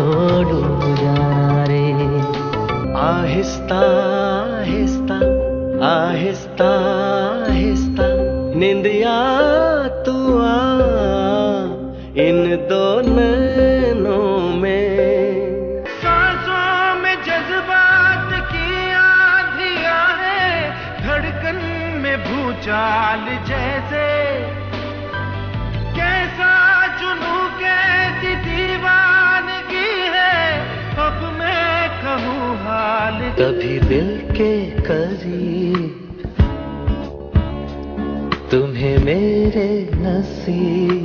छोड़ू जाना रे। आहिस्ता आहिस्ता आहिस्ता आहिस्ता निंदिया तू आ इन दो नैनों में। सांसों में जज्बात की आंधियां है, धड़कन में भूचाल जैसे। कैसा जुनू कैसी दीवानगी है, अब मैं कहूँ हाल। कभी दिल के करीब तुम्हें मेरे नसीब,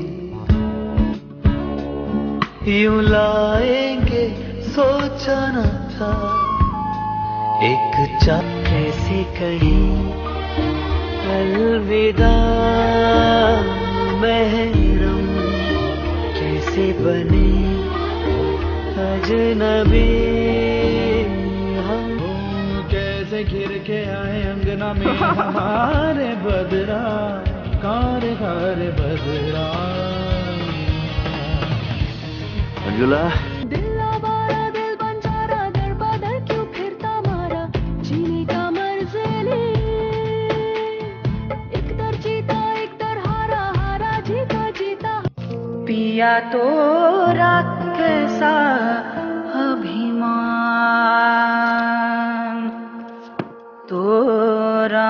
यूं लाएंगे सोचा न था एक चाह। कैसे कहे अलविदा महरम, कैसे बने अजनबी हम। कैसे घिर के आए अंगना में हमारे बदरा, कारे कारे बदरा। अंजुला दिल आवारा दिल बंजारा, दर बदर क्यों फिरता मारा, जीने का मर्ज़ ले। एक दर जीता एक दर हारा, हारा जीता जीता। पिया तो रात कैसा अभिमान तोरा।